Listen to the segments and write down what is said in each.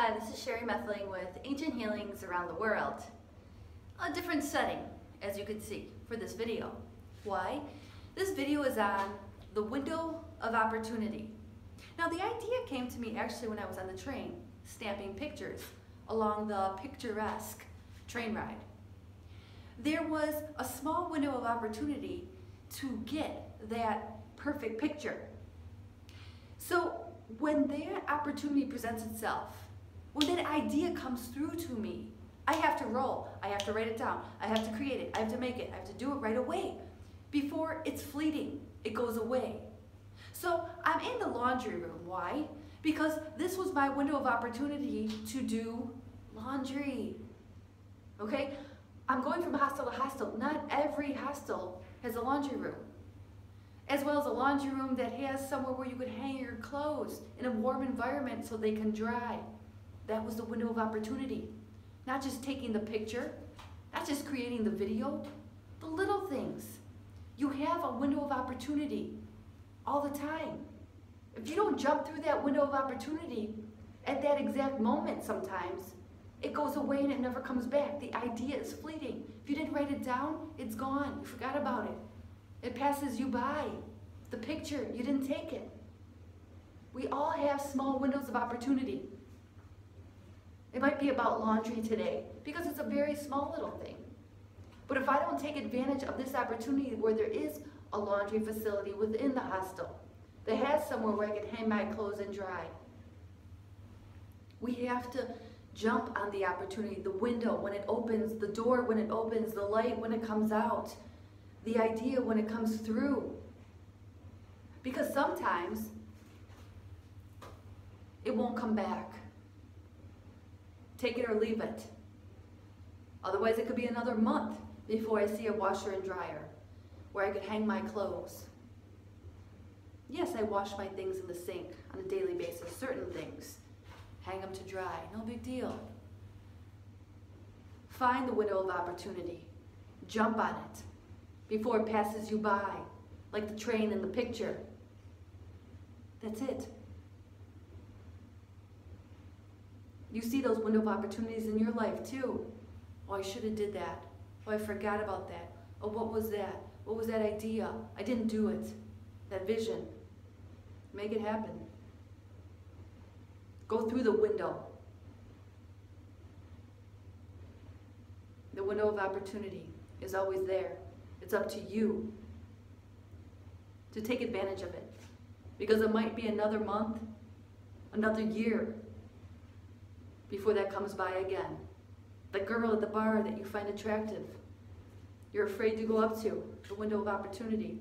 Hi, this is Sherry Methling with Ancient Healings Around the World. A different setting, as you can see, for this video. Why? This video is on the window of opportunity. Now, the idea came to me actually when I was on the train, snapping pictures along the picturesque train ride. There was a small window of opportunity to get that perfect picture. So when that opportunity presents itself, when that idea comes through to me, I have to roll, I have to write it down, I have to create it, I have to make it, I have to do it right away before it's fleeting, it goes away. So I'm in the laundry room. Why? Because this was my window of opportunity to do laundry. Okay? I'm going from hostel to hostel. Not every hostel has a laundry room, as well as a laundry room that has somewhere where you could hang your clothes in a warm environment so they can dry. That was the window of opportunity. Not just taking the picture, not just creating the video, the little things. You have a window of opportunity all the time. If you don't jump through that window of opportunity at that exact moment sometimes, it goes away and it never comes back. The idea is fleeting. If you didn't write it down, it's gone. You forgot about it. It passes you by. The picture, you didn't take it. We all have small windows of opportunity. It might be about laundry today because it's a very small little thing. But if I don't take advantage of this opportunity where there is a laundry facility within the hostel that has somewhere where I can hang my clothes and dry, we have to jump on the opportunity, the window when it opens, the door when it opens, the light when it comes out, the idea when it comes through. Because sometimes it won't come back. Take it or leave it. Otherwise, it could be another month before I see a washer and dryer where I could hang my clothes. Yes, I wash my things in the sink on a daily basis, certain things. Hang them to dry, no big deal. Find the window of opportunity. Jump on it before it passes you by, like the train in the picture. That's it. You see those window of opportunities in your life too. Oh, I should have did that. Oh, I forgot about that. Oh, what was that? What was that idea? I didn't do it. That vision. Make it happen. Go through the window. The window of opportunity is always there. It's up to you to take advantage of it, because it might be another month, another year before that comes by again. The girl at the bar that you find attractive, you're afraid to go up to, the window of opportunity.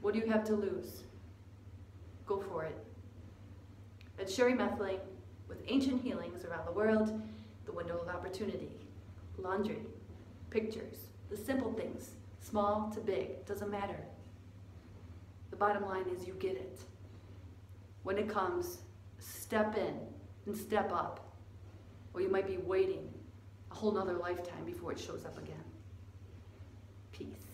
What do you have to lose? Go for it. That's Sherry Methling with Ancient Healings Around the World, the window of opportunity. Laundry, pictures, the simple things, small to big, doesn't matter. The bottom line is you get it. When it comes, step in and step up. Or you might be waiting a whole nother lifetime before it shows up again. Peace.